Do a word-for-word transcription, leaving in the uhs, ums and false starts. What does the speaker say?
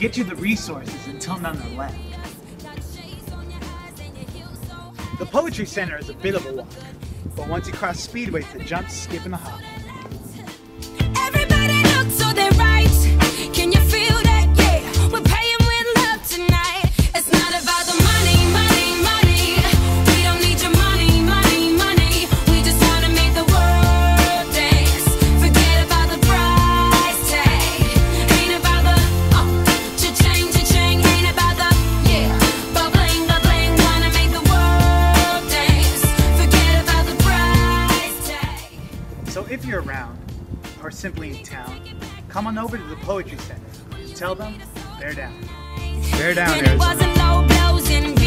We'll get you the resources until none are left. The Poetry Center is a bit of a walk, but once you cross Speedway, it's a jump, skip, and a hop. So if you're around, or simply in town, come on over to the Poetry Center. Tell them, bear down. Bear down, Arizona.